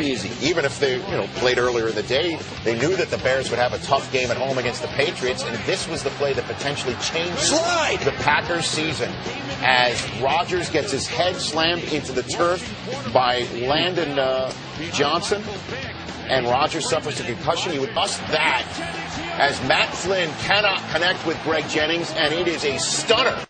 Easy. Even if they, played earlier in the day, they knew that the Bears would have a tough game at home against the Patriots, and this was the play that potentially changed the Packers' season as Rodgers gets his head slammed into the turf by Landon Johnson, and Rodgers suffers a concussion. You would bust that as Matt Flynn cannot connect with Greg Jennings, and it is a stunner